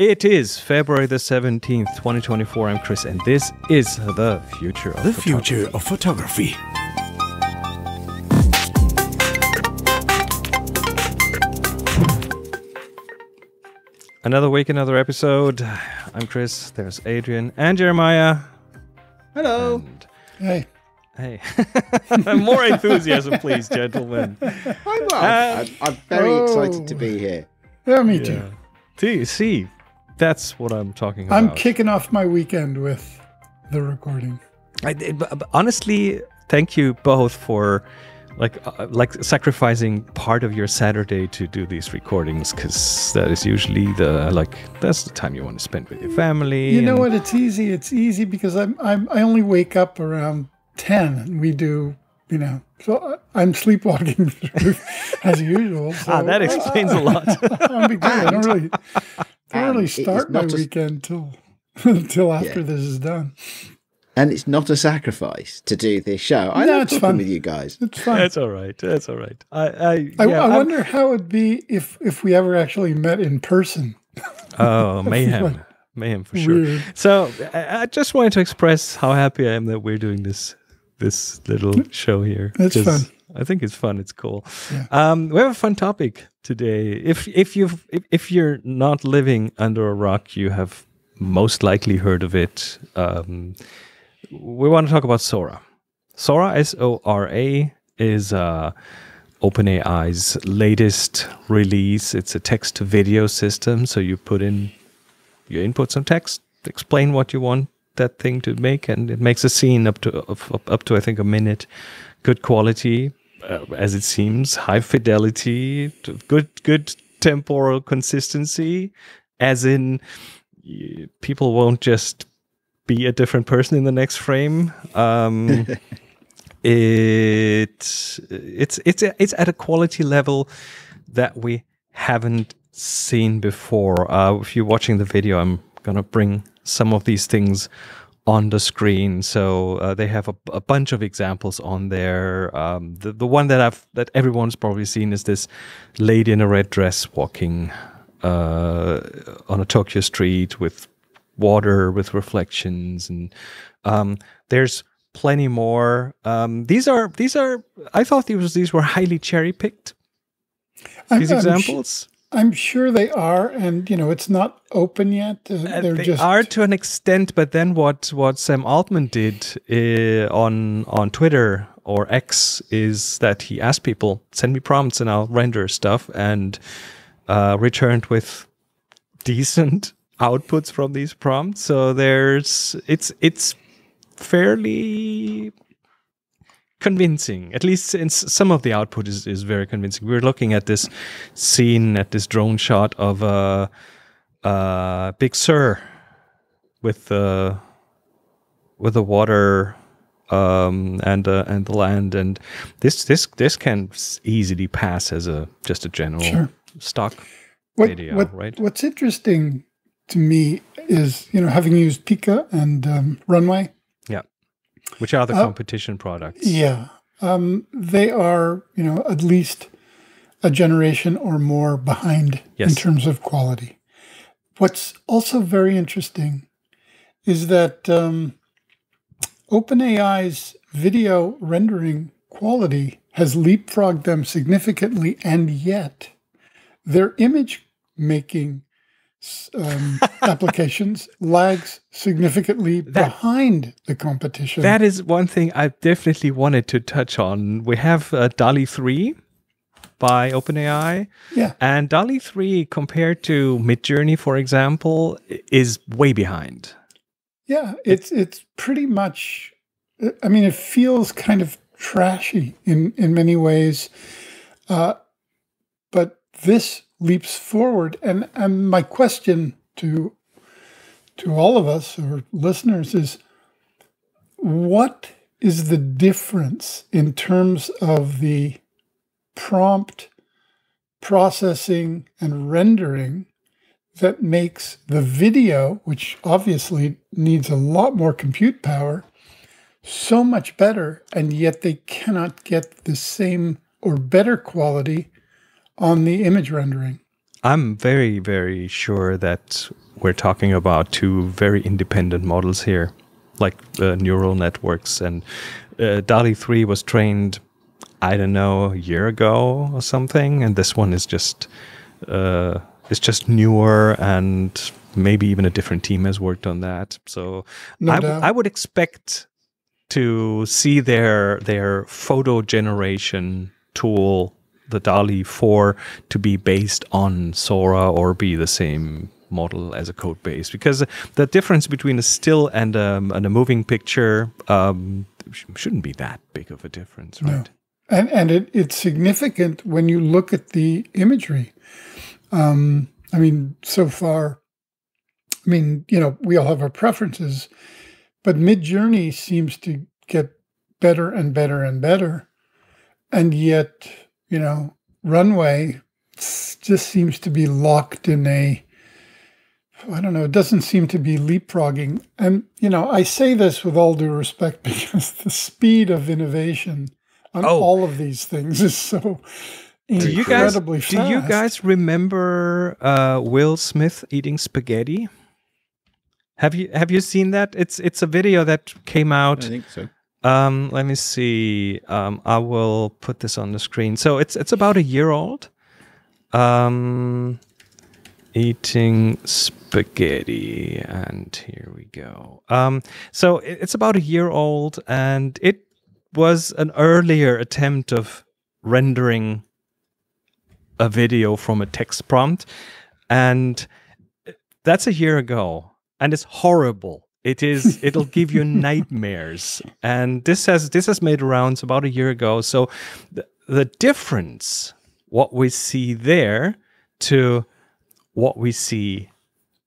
It is February the 17th, 2024. I'm Chris, and this is The Future of Photography. Another week, another episode. I'm Chris, there's Adrian and Jeremiah. Hello. And hey. More enthusiasm, please, gentlemen. I'm very excited to be here. Yeah, me too. See? That's what I'm talking about. I'm kicking off my weekend with the recording. But honestly, thank you both for like sacrificing part of your Saturday to do these recordings, because that is usually the that's the time you want to spend with your family. You know what? It's easy. It's easy because I only wake up around 10, and we do. You know, so I'm sleepwalking as usual. So that explains a lot. I don't really start my weekend till after this is done. And it's not a sacrifice to do this show. I love talking with you guys. It's fun. That's all right. That's all right. I wonder how it'd be if we ever actually met in person. Oh, mayhem. Mayhem for sure. Weird. So I just wanted to express how happy I am that we're doing this little show here. It's fun. I think it's fun. It's cool. Yeah. We have a fun topic today. If you're not living under a rock, you have most likely heard of it. We want to talk about Sora. Sora, S-O-R-A, is OpenAI's latest release. It's a text-to-video system. So you input some text, explain what you want that thing to make, and it makes a scene up to I think a minute, good quality, as it seems, high fidelity, good temporal consistency, as in people won't just be a different person in the next frame. It's at a quality level that we haven't seen before. If you're watching the video, I'm gonna bring some of these things on the screen. So they have a bunch of examples on there. The one that everyone's probably seen is this lady in a red dress walking on a Tokyo street with water, with reflections, and there's plenty more. These are. I thought these were highly cherry-picked. These examples. I'm sure they are, and you know it's not open yet. They are to an extent, but then what Sam Altman did on Twitter or X is that he asked people, send me prompts and I'll render stuff, and returned with decent outputs from these prompts. So it's fairly convincing, at least in some of the output is very convincing. We were looking at this scene, at this drone shot of Big Sur with the water and the land, and this can easily pass as just a general stock video, right? What's interesting to me is, you know, having used Pika and Runway, which are the competition products. Yeah. They are, you know, at least a generation or more behind in terms of quality. What's also very interesting is that OpenAI's video rendering quality has leapfrogged them significantly, and yet their image making applications lags significantly behind the competition. That is one thing I definitely wanted to touch on. We have DALL-E 3 by OpenAI. Yeah. And DALL-E 3 compared to Mid Journey, for example, is way behind. Yeah, it's pretty much, I mean, it feels kind of trashy in many ways. But this leaps forward, and my question to all of us or listeners is, what is the difference in terms of the prompt processing and rendering that makes the video, which obviously needs a lot more compute power, so much better, and yet they cannot get the same or better quality on the image rendering? I'm very, very sure that we're talking about two very independent models here, like neural networks. And DALL-E 3 was trained, I don't know, a year ago or something, and this one is just it's just newer, and maybe even a different team has worked on that. So no I would expect to see their photo generation tool, the DALL-E 4, to be based on Sora or be the same model as a code base, because the difference between a still and a moving picture shouldn't be that big of a difference, right? No. And it's significant when you look at the imagery. I mean, so far, I mean, you know, we all have our preferences, but Mid Journey seems to get better and better and better. And yet, you know, Runway just seems to be locked in a, I don't know, it doesn't seem to be leapfrogging. And, you know, I say this with all due respect, because the speed of innovation on all of these things is so incredibly fast. Do you guys remember Will Smith eating spaghetti? Have you seen that? It's a video that came out. I think so. Let me see. I will put this on the screen. So it's about a year old. Eating spaghetti, and here we go. So it's about a year old, and it was an earlier attempt of rendering a video from a text prompt, and that's a year ago, and it's horrible. It is. It'll give you nightmares. And this has made rounds about a year ago. So the difference, what we see there to what we see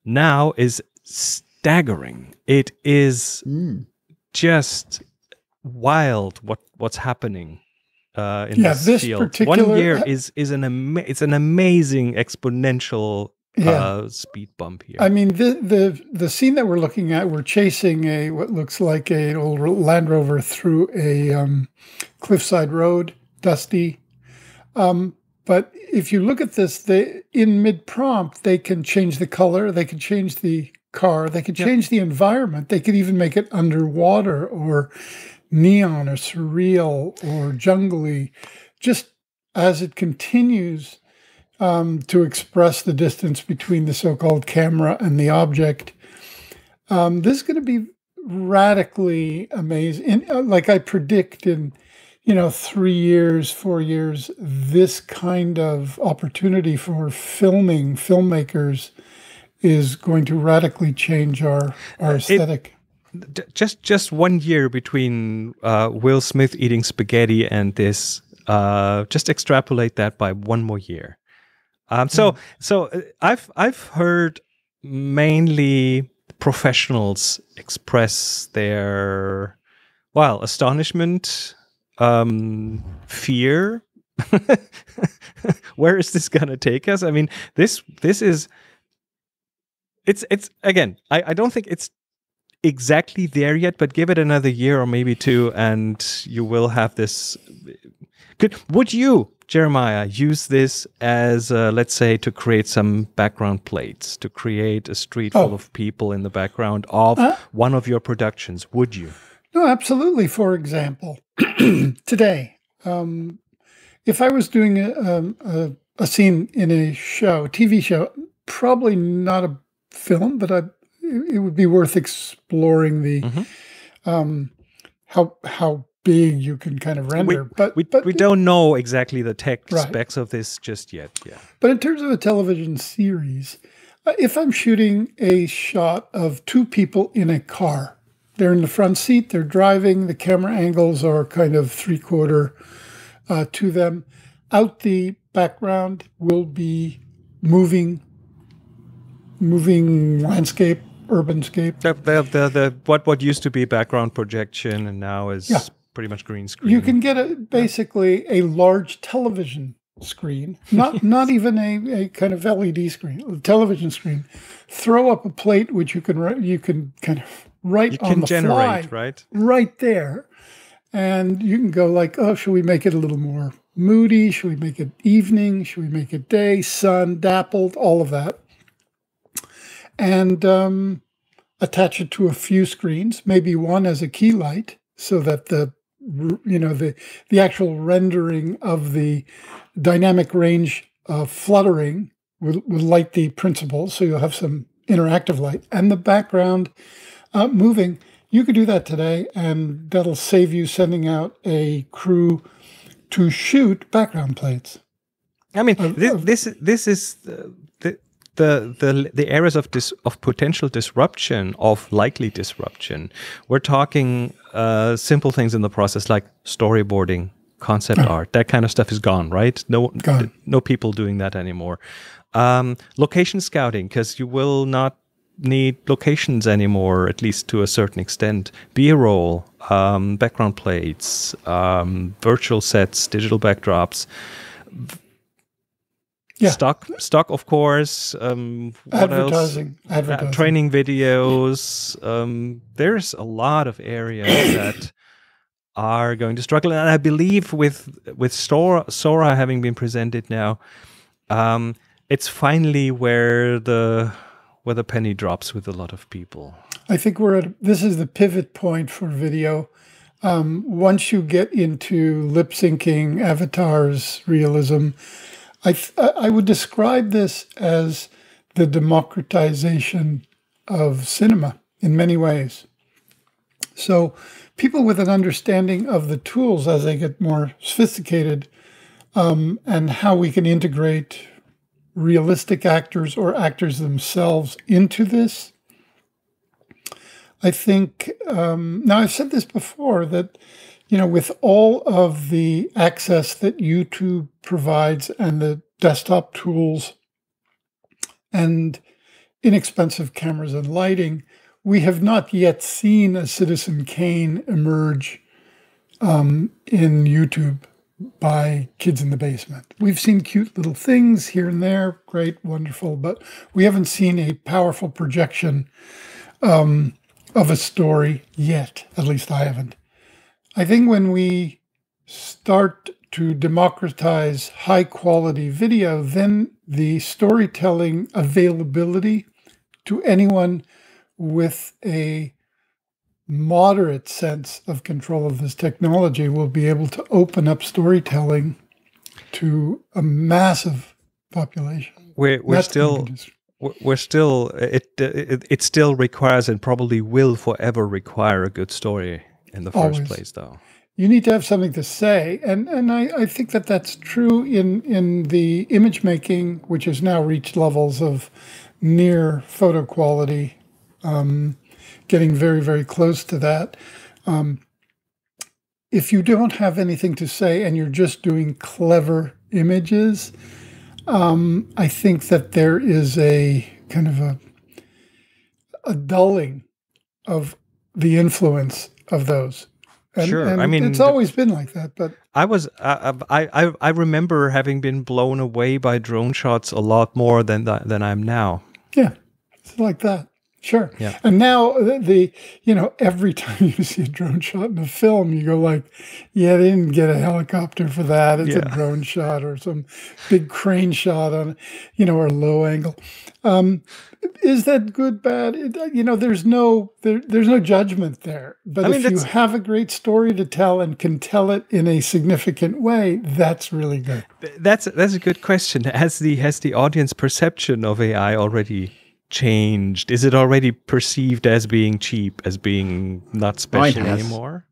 now, is staggering. It is just wild what's happening. In this field, 1 year is an amazing exponential speed bump here. I mean, the scene that we're looking at, we're chasing what looks like an old Land Rover through a cliffside road, dusty. But if you look at this, in mid prompt, they can change the color, they can change the car, they can change the environment, they could even make it underwater or neon or surreal or jungly, just as it continues to express the distance between the so-called camera and the object. This is going to be radically amazing. Like I predict in, you know, 3 years, 4 years, this kind of opportunity for filmmakers is going to radically change our aesthetic. Just 1 year between Will Smith eating spaghetti and this, just extrapolate that by 1 more year. So I've heard mainly professionals express their astonishment, fear. Where is this gonna take us? I mean, it's again, I don't think it's exactly there yet, but give it another year or maybe 2, and you will have this. Would you, Jeremiah, use this as, let's say, to create some background plates, to create a street full of people in the background of one of your productions? Would you? No, absolutely. For example, today, if I was doing a scene in a show, TV show, probably not a film, but it would be worth exploring the how big you can kind of render. But we don't know exactly the tech specs of this just yet. Yeah. But in terms of a television series, if I'm shooting a shot of 2 people in a car, they're in the front seat, they're driving, the camera angles are kind of 3/4 to them. Out the background will be moving landscape, urbanscape. What used to be background projection and now is pretty much green screen. You can get basically a large television screen, not even a kind of LED screen, television screen. Throw up a plate which you can kind of generate right there, and you can go like, oh, should we make it a little more moody? Should we make it evening? Should we make it day? Sun, dappled, all of that. and attach it to a few screens, maybe one as a key light, so that the actual rendering of the dynamic range fluttering will light the principle, so you'll have some interactive light, and the background moving. You could do that today, and that'll save you sending out a crew to shoot background plates. I mean, this is the areas of potential disruption, of likely disruption. We're talking simple things in the process like storyboarding, concept art. That kind of stuff is gone, right? No people doing that anymore. Location scouting, because you will not need locations anymore, at least to a certain extent. B-roll, background plates, virtual sets, digital backdrops. Yeah. Stock, of course. Advertising. Training videos. There's a lot of areas that are going to struggle, and I believe with Sora having been presented now, it's finally where the penny drops with a lot of people. I think this is the pivot point for video. Once you get into lip syncing, avatars, realism. I would describe this as the democratization of cinema in many ways. So people with an understanding of the tools as they get more sophisticated, and how we can integrate realistic actors or actors themselves into this. I think, now I've said this before, that with all of the access that YouTube provides and the desktop tools and inexpensive cameras and lighting, we have not yet seen a Citizen Kane emerge in YouTube by kids in the basement. We've seen cute little things here and there, great, wonderful, but we haven't seen a powerful projection of a story yet, at least I haven't. I think when we start to democratize high-quality video, then the storytelling availability to anyone with a moderate sense of control of this technology will be able to open up storytelling to a massive population. It still requires, and probably will forever require, a good story. In the first place, though, you need to have something to say, and I think that that's true in the image making, which has now reached levels of near photo quality, getting very, very close to that. If you don't have anything to say and you're just doing clever images, I think that there is a kind of a dulling of the influence of those, and I mean, it's always been like that. But I remember having been blown away by drone shots a lot more than I am now. Yeah, it's like that. Sure. Yeah. And now every time you see a drone shot in a film, you go like, yeah, they didn't get a helicopter for that. It's a drone shot or some big crane shot on, or low angle. Is that good, bad? There's no judgment there. But if you have a great story to tell and can tell it in a significant way, that's really good. That's a good question. Has the audience perception of AI already changed? Is it already perceived as being cheap, as being not special anymore?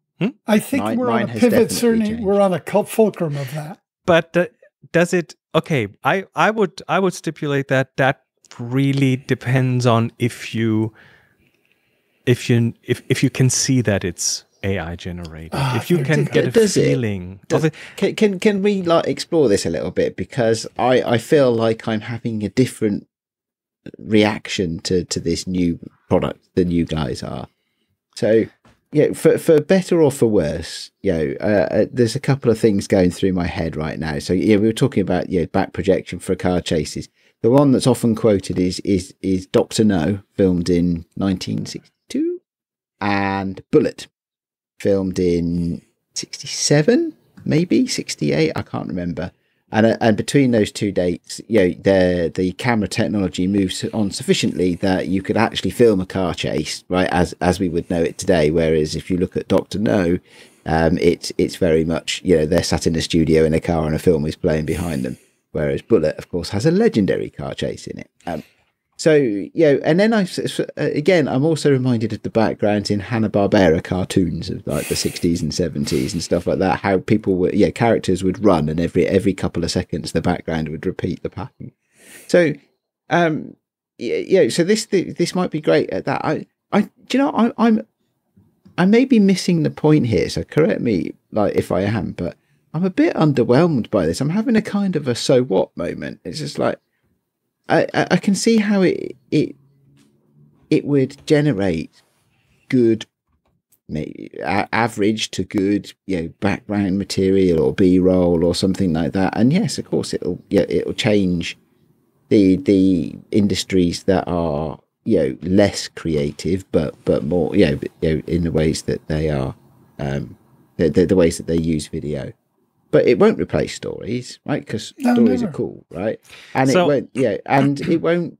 I think we're on a pivot. Certainly, we're on a fulcrum of that. But does it? Okay, I would stipulate that really depends on if you can see that it's AI generated. If you can get a feeling of it. Can we explore this a little bit, because I feel like I'm having a different reaction to this new product than you guys are. So for better or for worse, there's a couple of things going through my head right now. So we were talking about back projection for car chases. The one that's often quoted is Doctor No, filmed in 1962, and Bullitt, filmed in 67, maybe 68. I can't remember. And between those two dates, the camera technology moves on sufficiently that you could actually film a car chase, right, as we would know it today. Whereas if you look at Doctor No, it's very much, they're sat in a studio in a car and a film is playing behind them. Whereas Bullitt, of course, has a legendary car chase in it. So, and then I'm also reminded of the backgrounds in Hanna-Barbera cartoons of like the 60s and 70s and stuff like that, how people were, characters would run and every couple of seconds the background would repeat the pattern. So, so this might be great at that. I may be missing the point here, so correct me if I am, but I'm a bit underwhelmed by this. I'm having a kind of a so what moment. It's just like, I can see how it would generate good, average to good, background material or B-roll or something like that. And yes, of course, it'll change the industries that are less creative, but more in the ways that they are, the ways that they use video. But it won't replace stories, right? Because stories are cool, right? And so, it won't, and it won't.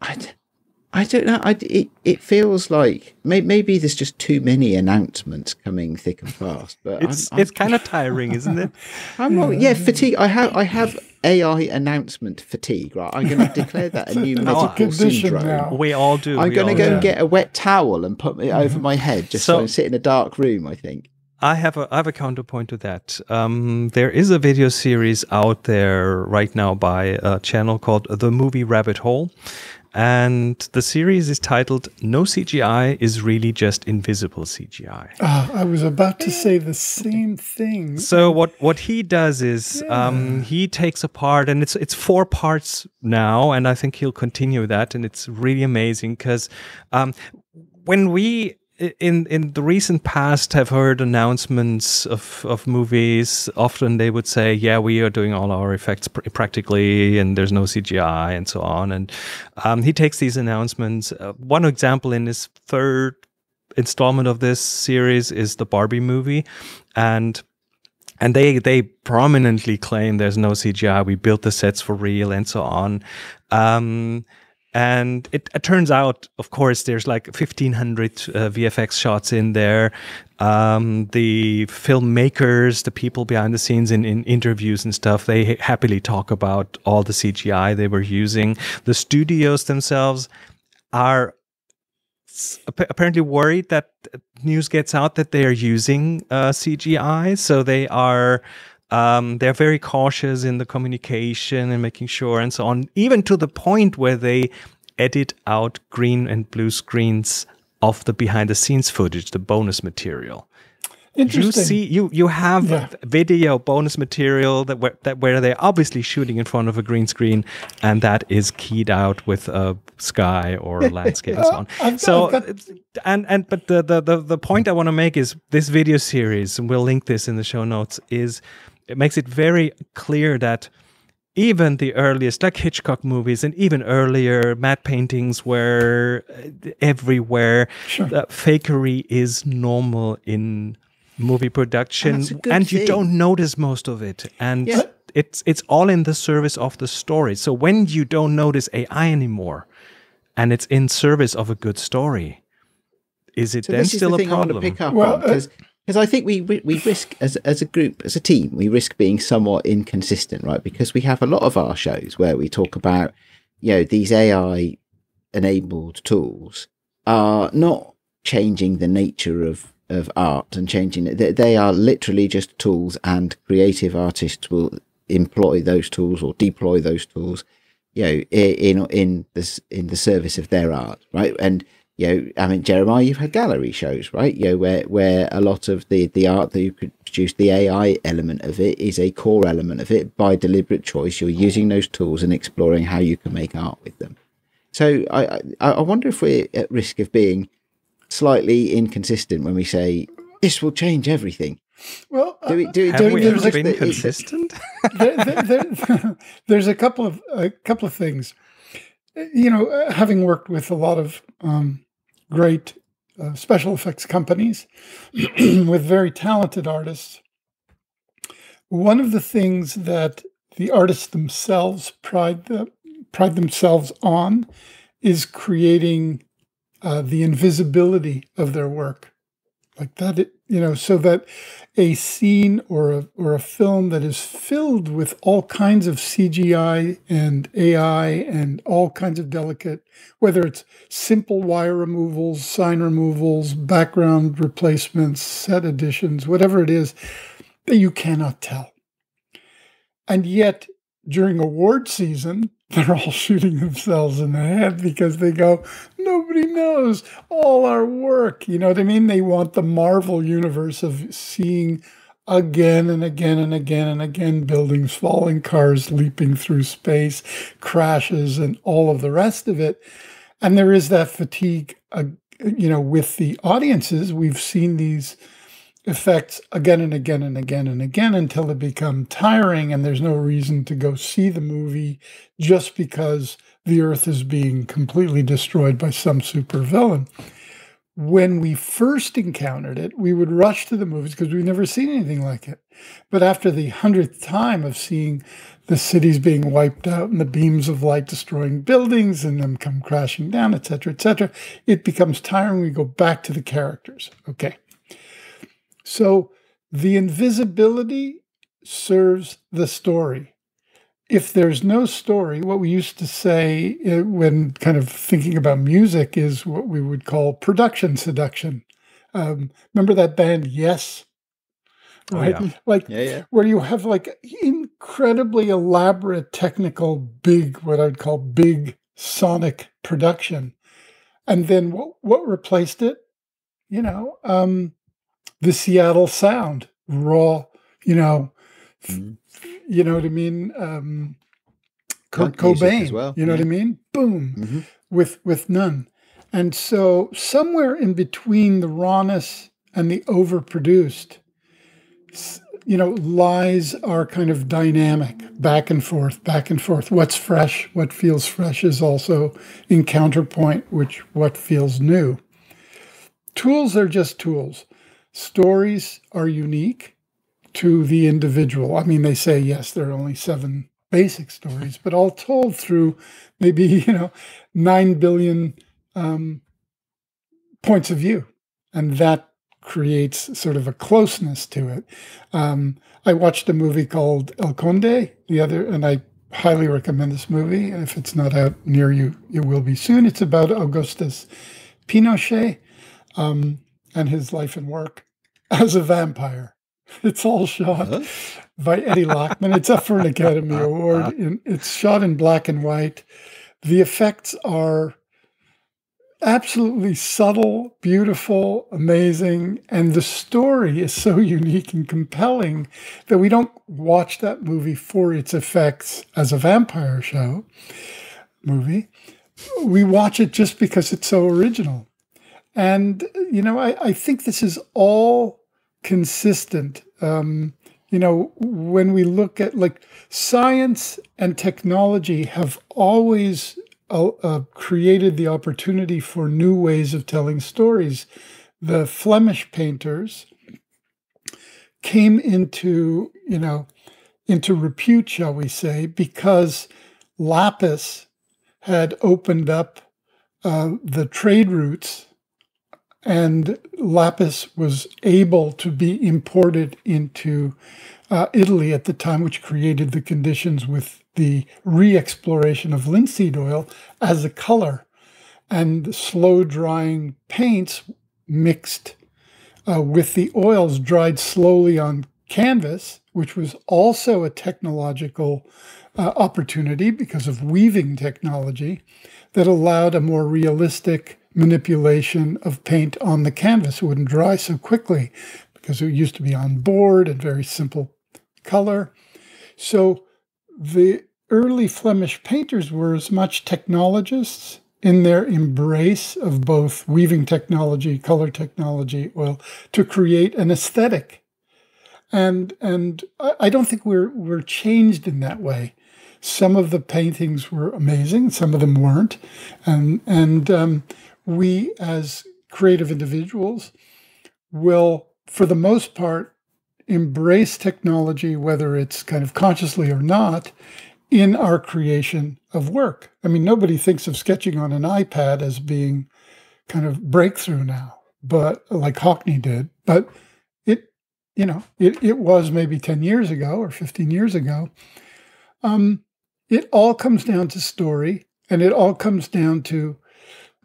I don't know. It feels like maybe there's just too many announcements coming thick and fast. But it's kind of tiring, isn't it? I'm not. Yeah, fatigue. I have AI announcement fatigue. Right. I'm going to declare that a new medical syndrome. Now. We all do. I'm going to go and get a wet towel and put it over my head, just so I sit in a dark room. I think. I have a counterpoint to that. There is a video series out there right now by a channel called The Movie Rabbit Hole. And the series is titled No CGI is Really Just Invisible CGI. Oh, I was about to say the same thing. So what he does is he takes apart, and it's 4 parts now, and I think he'll continue that. And it's really amazing because when we... In the recent past have heard announcements of movies, often they would say, yeah, we are doing all our effects practically and there's no CGI and so on. And he takes these announcements. One example in his 3rd installment of this series is the Barbie movie. And they prominently claim there's no CGI. We built the sets for real and so on. And it turns out, of course, there's like 1,500 VFX shots in there. The filmmakers, the people behind the scenes in interviews and stuff, they happily talk about all the CGI they were using. The studios themselves are apparently worried that news gets out that they are using CGI. So they are... they're very cautious in the communication and making sure and so on, even to the point where they edit out green and blue screens of the behind-the-scenes footage, the bonus material. Interesting. You see, you have video bonus material where they're obviously shooting in front of a green screen, and that is keyed out with a sky or a landscape and so on. But the point I want to make is this video series, and we'll link this in the show notes, is it makes it very clear that even the earliest, like Hitchcock movies, and even earlier matte paintings were everywhere. Sure. Fakery is normal in movie production, and you don't notice most of it, and it's all in the service of the story. So when you don't notice AI anymore and it's in service of a good story, is it then still a problem? Because I think we risk, as a group, as a team, we risk being somewhat inconsistent, right? Because we have a lot of our shows where we talk about these AI enabled tools are not changing the nature of art and changing it. They are literally just tools, and creative artists will employ those tools or deploy those tools, in the service of their art, right? And I mean, Jeremiah, you've had gallery shows, right? Where a lot of the art that you could produce, the AI element of it is a core element of it. By deliberate choice, you're using those tools and exploring how you can make art with them. So I wonder if we're at risk of being slightly inconsistent when we say this will change everything. Well, have we been consistent? There's a couple of things. Having worked with a lot of great special effects companies with very talented artists, one of the things that the artists themselves pride themselves on is creating the invisibility of their work, like that. You know, so that a scene or a film that is filled with all kinds of CGI and AI and all kinds of delicate, whether it's simple wire removals, sign removals, background replacements, set additions, whatever it is, that you cannot tell. And yet, during award season, they're all shooting themselves in the head because they go, nobody knows all our work. You know what I mean? They want the Marvel universe of seeing again and again and again and again buildings falling, cars leaping through space, crashes, and all of the rest of it. And there is that fatigue, you know, with the audiences. We've seen these effects again and again and again and again until they become tiring, and there's no reason to go see the movie just because the Earth is being completely destroyed by some supervillain. When we first encountered it, we would rush to the movies because we've never seen anything like it. But after the 100th time of seeing the cities being wiped out and the beams of light destroying buildings and them come crashing down, et cetera, it becomes tiring. We go back to the characters. Okay. So the invisibility serves the story. If there's no story, what we used to say when kind of thinking about music is what we would call production seduction. Remember that band, Yes? Right? Oh, yeah. Like, yeah, yeah. Where you have like incredibly elaborate technical big, what I'd call big sonic production. And then what replaced it? You know, the Seattle sound, raw, you know, you know what I mean? Kurt Cobain, as well. You know what I mean? Boom, with none. And so somewhere in between the rawness and the overproduced, you know, lies our kind of dynamic, back and forth, back and forth. What's fresh, what feels fresh is also in counterpoint, which what feels new. Tools are just tools. Stories are unique to the individual. I mean, they say, yes, there are only 7 basic stories, but all told through maybe, you know, 9 billion points of view. And that creates sort of a closeness to it. I watched a movie called El Conde the other, and I highly recommend this movie. If it's not out near you, it will be soon. It's about Augustus Pinochet and his life and work as a vampire. It's all shot by Eddie Lachman. It's up for an Academy Award. It's shot in black and white. The effects are absolutely subtle, beautiful, amazing. And the story is so unique and compelling that we don't watch that movie for its effects as a vampire show movie. We watch it just because it's so original. And, you know, I think this is all consistent. You know, when we look at like science and technology have always created the opportunity for new ways of telling stories. The Flemish painters came into, you know, into repute, shall we say, because lapis had opened up the trade routes. And lapis was able to be imported into Italy at the time, which created the conditions with the re-exploration of linseed oil as a color. And slow-drying paints mixed with the oils dried slowly on canvas, which was also a technological opportunity because of weaving technology that allowed a more realistic manipulation of paint on the canvas. It wouldn't dry so quickly because it used to be on board and very simple color. So the early Flemish painters were as much technologists in their embrace of both weaving technology, color technology, oil, to create an aesthetic. And I don't think we're changed in that way. Some of the paintings were amazing, some of them weren't. And we, as creative individuals, will, for the most part, embrace technology, whether it's kind of consciously or not, in our creation of work. I mean, nobody thinks of sketching on an iPad as being kind of breakthrough now, but like Hockney did. But it, you know, it was maybe 10 years ago or 15 years ago. It all comes down to story, and it all comes down to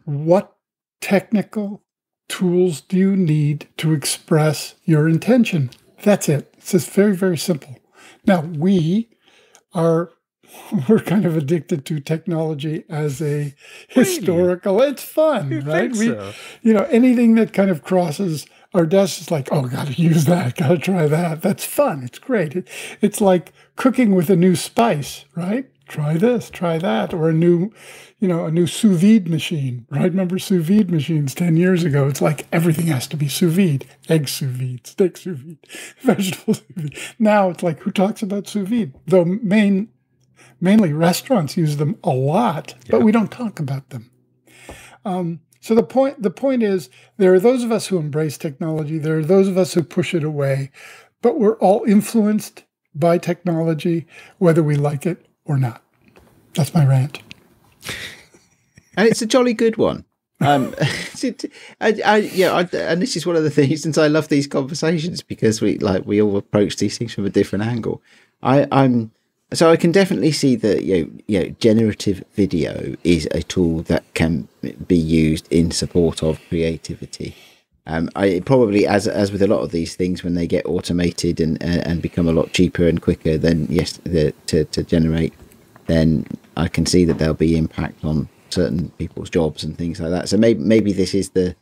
what technical tools do you need to express your intention. That's it. It's just very, very simple. Now, we're kind of addicted to technology as a historical. Really? It's fun, you right? So. You know, anything that kind of crosses our desk is like, oh, gotta use that, gotta try that. That's fun. It's great. It's like cooking with a new spice, right? Try this, try that, or a new sous vide machine, right? Remember sous vide machines 10 years ago? It's like everything has to be sous vide. Egg sous vide, steak sous vide, vegetable sous vide. Now it's like, who talks about sous vide? Though mainly restaurants use them a lot, yeah, but we don't talk about them. So the point is, there are those of us who embrace technology, there are those of us who push it away, but we're all influenced by technology, whether we like it or not. That's my rant. And it's a jolly good one. And this is one of the reasons I love these conversations, because we all approach these things from a different angle. So I can definitely see that you know, generative video is a tool that can be used in support of creativity. Probably, as with a lot of these things, when they get automated and become a lot cheaper and quicker than to generate, then I can see that there'll be impact on certain people's jobs and things like that. So maybe this is a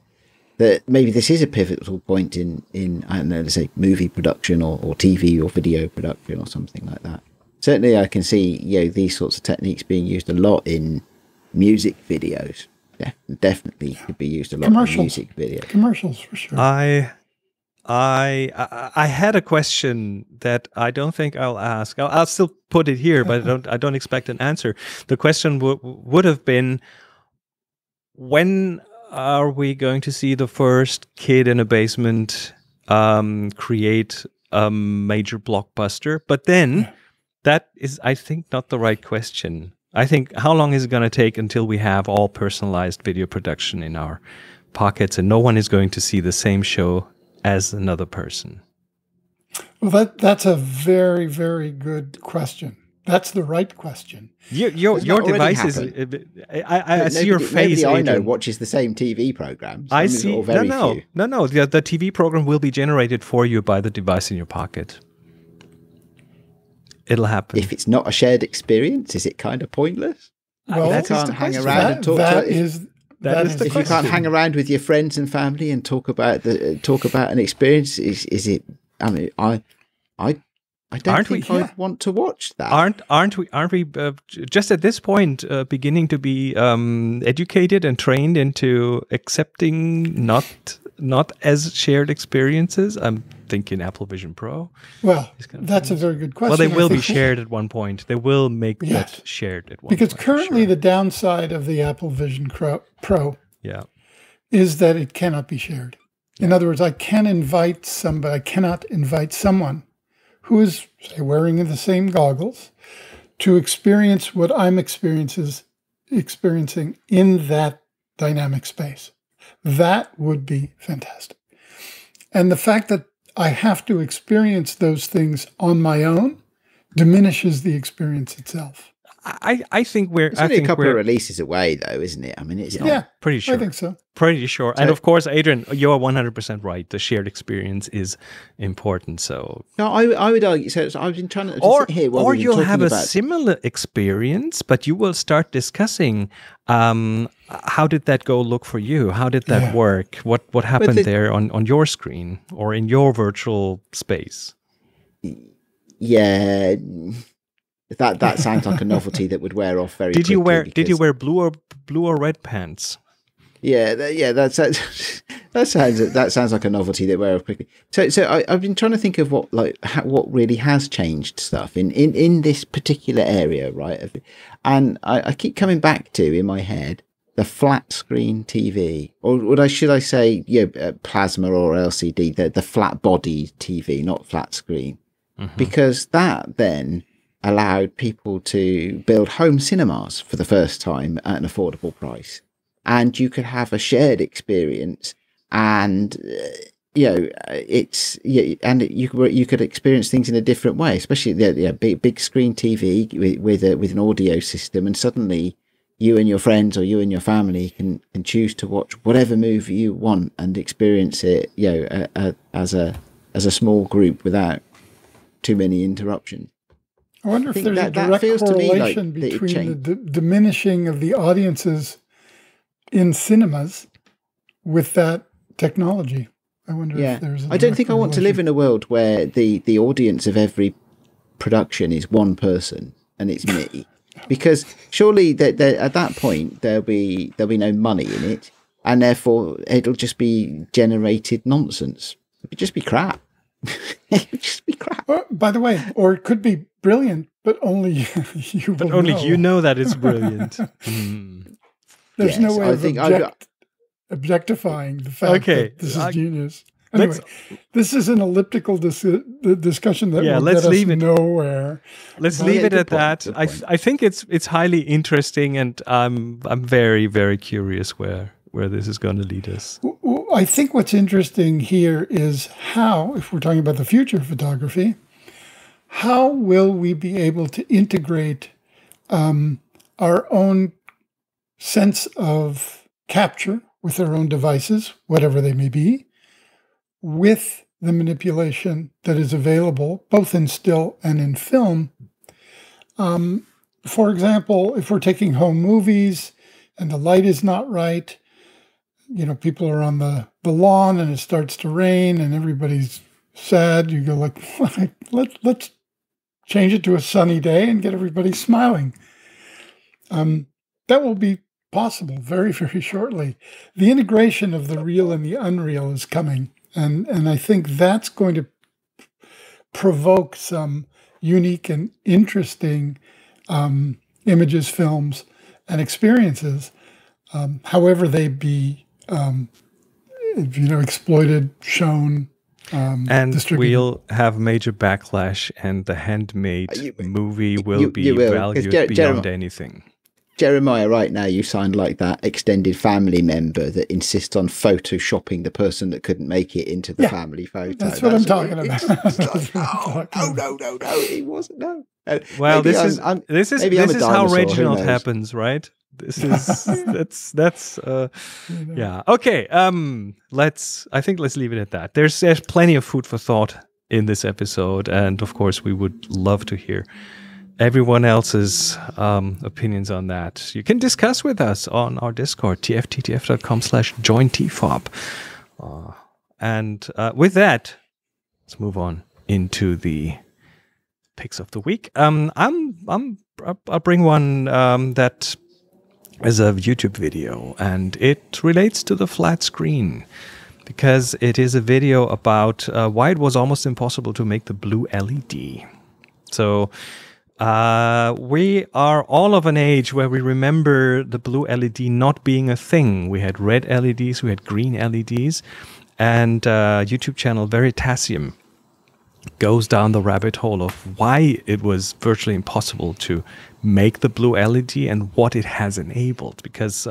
pivotal point in, I don't know, let's say movie production or TV or video production or something like that. Certainly, I can see these sorts of techniques being used a lot in music videos. Definitely could be used a lot in music videos. Commercials, for sure. I had a question that I don't think I'll ask. I'll still put it here, but I don't expect an answer. The question would have been, when are we going to see the first kid in a basement create a major blockbuster? But then, that is, I think, not the right question. I think, how long is it going to take until we have all personalized video production in our pockets and no one is going to see the same show as another person? Well, that's a very, very good question. That's the right question. Your device is... I see your face. Nobody I know watches the same TV programs. I see. No. The TV program will be generated for you by the device in your pocket. It'll happen. If it's not a shared experience, is it kind of pointless? Well, you can't hang around and talk to it. That is the question. If you can't hang around with your friends and family and talk about an experience, is it? I mean, I don't think I want to watch that. Aren't we just at this point beginning to be educated and trained into accepting not as shared experiences? I'm thinking Apple Vision Pro. Well, that's a very good question. Well, they will be shared at one point. They will make that shared at one point. Because currently the downside of the Apple Vision Pro is that it cannot be shared. Yeah. In other words, I can invite somebody, I cannot invite someone who is, say, wearing the same goggles to experience what I'm experiencing in that dynamic space. That would be fantastic. And the fact that I have to experience those things on my own diminishes the experience itself. I think we're... It's only a couple of releases away, though, isn't it? I mean, it's not... Yeah, pretty sure. I think so. Pretty sure. So, and of course, Adrian, you're 100% right. The shared experience is important, so... No, I would argue... So I've been trying to sit here while we've been talking about... Or you'll have a similar experience, but you will start discussing how did that look for you? How did that work? What happened there on your screen or in your virtual space? Yeah... That sounds like a novelty that would wear off very quickly. Did you wear blue or red pants? Yeah. That sounds like a novelty that wear off quickly. So I've been trying to think of what really has changed stuff in this particular area, right? And I keep coming back to in my head the flat screen TV, or should I say, yeah, plasma or LCD, the flat body TV, not flat screen, because that then allowed people to build home cinemas for the first time at an affordable price, and you could have a shared experience, and you could experience things in a different way, especially the big screen TV with an audio system, and suddenly you and your friends or you and your family can choose to watch whatever movie you want and experience it, as a small group without too many interruptions. I wonder if there's a direct correlation between the diminishing of the audiences in cinemas with that technology. I wonder if there's a direct correlation. I don't think I want to live in a world where the audience of every production is one person and it's me. Because surely at that point there'll be no money in it, and therefore it'll just be generated nonsense. It'll just be crap. It'll just be crap. Or, by the way, or it could be brilliant, but only you. But only know. You know that it's brilliant. There's no way objectifying the fact that this is genius. Anyway, this is an elliptical discussion that will get us nowhere. Let's leave it at that. I think it's highly interesting, and I'm very, very curious where this is going to lead us. I think what's interesting here is how, if we're talking about the future of photography, how will we be able to integrate our own sense of capture with our own devices, whatever they may be, with the manipulation that is available, both in still and in film. For example, if we're taking home movies and the light is not right, you know, people are on the lawn and it starts to rain and everybody's sad, you go like, let's change it to a sunny day and get everybody smiling. That will be possible very, very shortly. The integration of the real and the unreal is coming. And I think that's going to provoke some unique and interesting images, films, and experiences, however they be, exploited, shown, and distributed. We'll have major backlash, and the handmade movie will be valued beyond anything. Jeremiah, right now you sound like that extended family member that insists on photoshopping the person that couldn't make it into the family photo. That's what I'm talking about. Like, oh, no, he wasn't. No. Well, this is how Reginald happens, right? This is yeah. Okay. I think let's leave it at that. There's plenty of food for thought in this episode, and of course we would love to hear everyone else's opinions on that. You can discuss with us on our Discord, tftf.com/jointfop. And with that, let's move on into the picks of the week. I'll bring one that is a YouTube video, and it relates to the flat screen, because it is a video about why it was almost impossible to make the blue LED. So we are all of an age where we remember the blue LED not being a thing. We had red LEDs, we had green LEDs, and YouTube channel Veritasium goes down the rabbit hole of why it was virtually impossible to make the blue LED and what it has enabled, because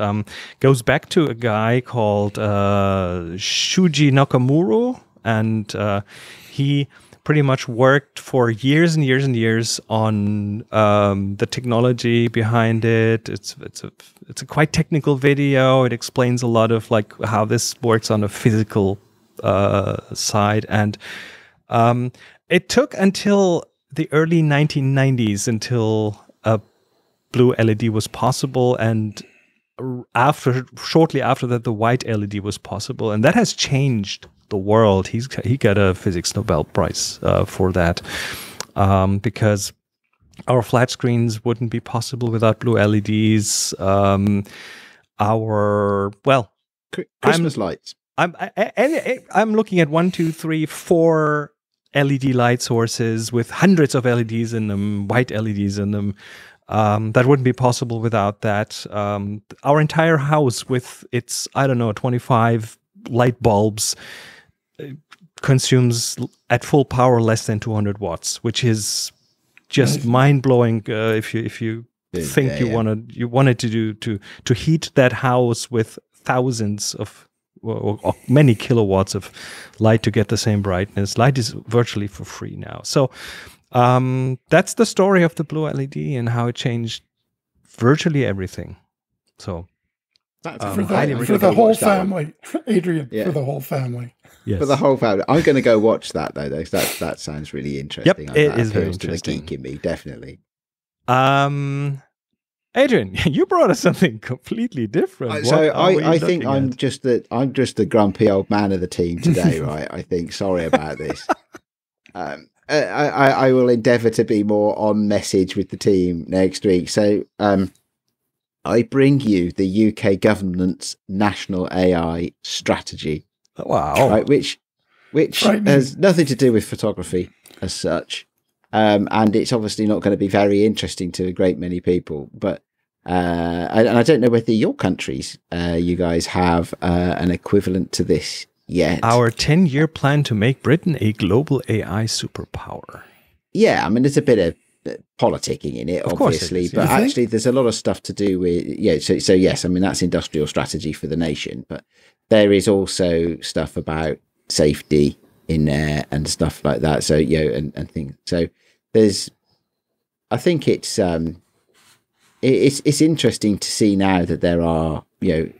goes back to a guy called Shuji Nakamura, and he pretty much worked for years and years and years on the technology behind it. It's a quite technical video. It explains a lot of like how this works on a physical side, and it took until the early 1990s until a blue LED was possible, and shortly after that the white LED was possible, and that has changed the world. He got a physics Nobel Prize for that, because our flat screens wouldn't be possible without blue LEDs. Christmas lights. I'm looking at 1, 2, 3, 4 LED light sources with hundreds of LEDs in them, white LEDs in them. That wouldn't be possible without that. Our entire house with its, I don't know, 25 light bulbs consumes at full power less than 200 watts, which is just mind-blowing. If you wanted to heat that house with thousands of or many kilowatts of light to get the same brightness. Light is virtually for free now. So that's the story of the blue LED and how it changed virtually everything. So for the whole family, Adrian. Yes. For the whole family. I'm going to go watch that though. That sounds really interesting. Yep, it is very interesting. To the geek in me, definitely. Adrian, you brought us something completely different. So I think I'm just the grumpy old man of the team today, right? I think. Sorry about this. I will endeavour to be more on message with the team next week. So I bring you the UK government's national AI strategy. Wow, right, which has nothing to do with photography as such. And it's obviously not going to be very interesting to a great many people, but and I don't know whether your countries, you guys have an equivalent to this yet. Our 10-year plan to make Britain a global AI superpower. Yeah, I mean, there's a bit of politicking in it, obviously, but actually there's a lot of stuff to do with, yeah, so yes, I mean, that's industrial strategy for the nation, but there is also stuff about safety in there and stuff like that. So, you know, and things. So there's, I think it's interesting to see now that there are, you know,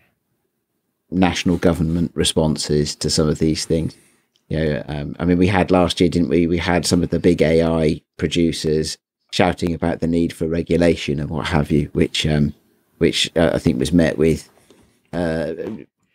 national government responses to some of these things. You know, I mean, we had last year, didn't we? We had some of the big AI producers shouting about the need for regulation and what have you, which I think was met with,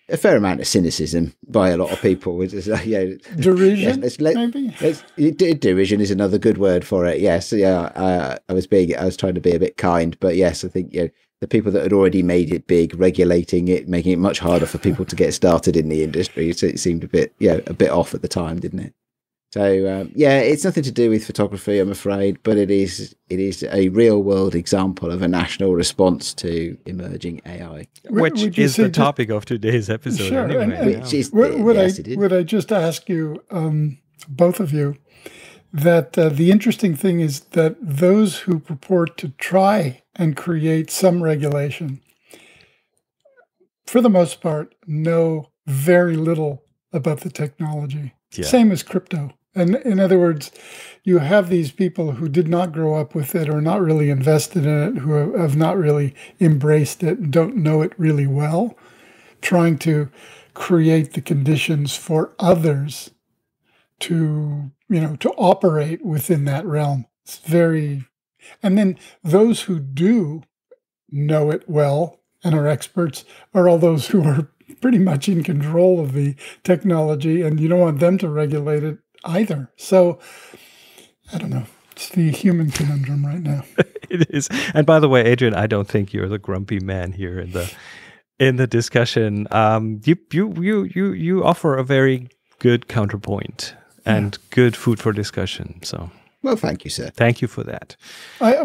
a fair amount of cynicism by a lot of people. Derision, maybe? Derision is another good word for it, yes. Yeah, I was trying to be a bit kind, but yes, I think, you know, the people that had already made it big, regulating it, making it much harder for people to get started in the industry, so it seemed a bit, you know, a bit off at the time, didn't it? So, yeah, it's nothing to do with photography, I'm afraid, but it is a real-world example of a national response to emerging AI. Which is the topic of today's episode. Sure, anyway. Would I just ask you, both of you, that the interesting thing is that those who purport to try and create some regulation, for the most part, know very little about the technology. Yeah. Same as crypto. And in other words, you have these people who did not grow up with it or not really invested in it, who have not really embraced it and don't know it really well, trying to create the conditions for others to, you know, to operate within that realm. It's very, and then those who do know it well and are experts are all those who are pretty much in control of the technology, and you don't want them to regulate it either. So, I don't know. It's the human conundrum right now. It is. And by the way, Adrian, I don't think you're the grumpy man here in the discussion. You offer a very good counterpoint and good food for discussion. So. Well, thank you, sir. Thank you for that.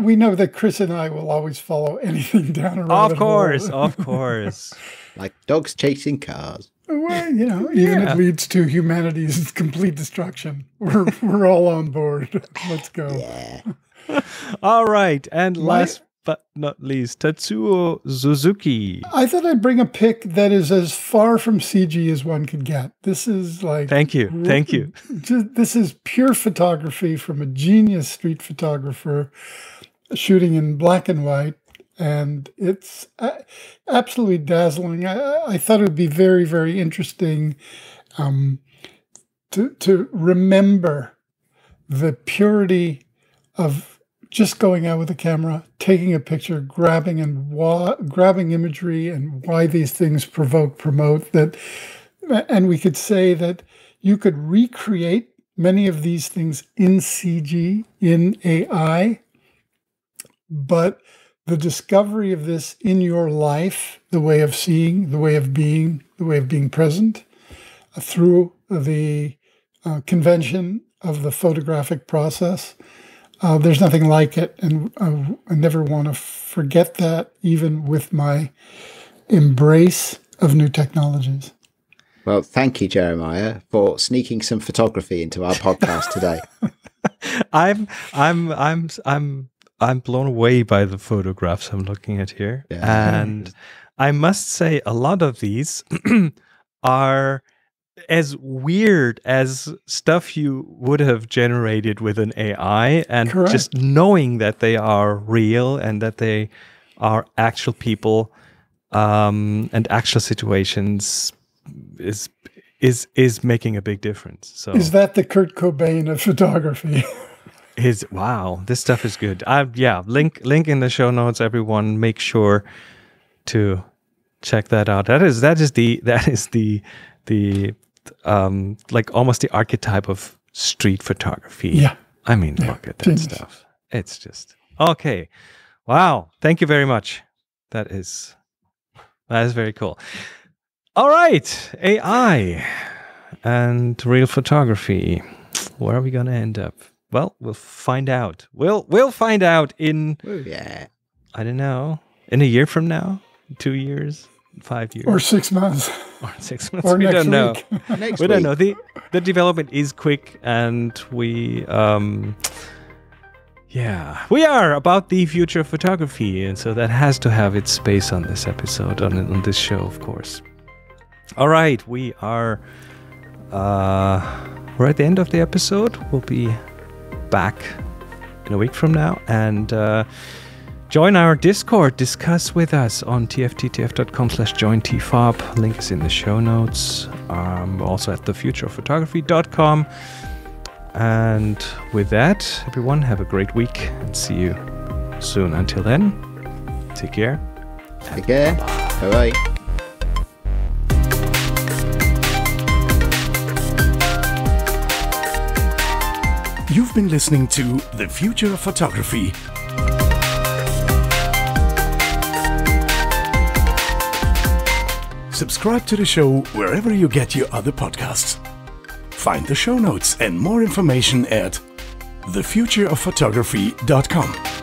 We know that Chris and I will always follow anything down a rabbit hole. Of course. Like dogs chasing cars. Well, you know, even it leads to humanity's complete destruction. We're all on board. Let's go. Yeah. All right. And last but not least, Tatsuo Suzuki. I thought I'd bring a pick that is as far from CG as one could get. This is like... Thank you. Thank you. This is pure photography from a genius street photographer shooting in black and white. And it's absolutely dazzling. I thought it would be very, very interesting to remember the purity of just going out with a camera, taking a picture, grabbing imagery, and why these things provoke, promote that. And we could say that you could recreate many of these things in CG, in AI, but the discovery of this in your life, the way of seeing, the way of being present, through the convention of the photographic process, There's nothing like it, and I never want to forget that, even with my embrace of new technologies. Well, thank you, Jeremiah, for sneaking some photography into our podcast today. I'm blown away by the photographs I'm looking at here, and I must say a lot of these are as weird as stuff you would have generated with an AI, and correct. Just knowing that they are real and that they are actual people and actual situations is making a big difference. So is that the Kurt Cobain of photography? Wow, this stuff is good. Yeah, link in the show notes, everyone. Make sure to check that out. That is the like almost the archetype of street photography. Yeah, I mean, look at that stuff. It's just okay. Wow, thank you very much. That is very cool. All right, AI and real photography. Where are we gonna end up? Well, we'll find out. We'll find out in I don't know, in a year from now, 2 years. 5 years or 6 months or we don't know. We don't know. The development is quick, and we we are about the future of photography, and so that has to have its space on this episode, on this show, of course. All right, we are we're at the end of the episode. We'll be back in a week from now, and join our Discord. Discuss with us on tfttf.com/jointfop. Link is in the show notes. Also at thefutureofphotography.com. And with that, everyone, have a great week and see you soon. Until then, take care. Take care. Bye-bye. All right. You've been listening to The Future of Photography. Subscribe to the show wherever you get your other podcasts. Find the show notes and more information at thefutureofphotography.com.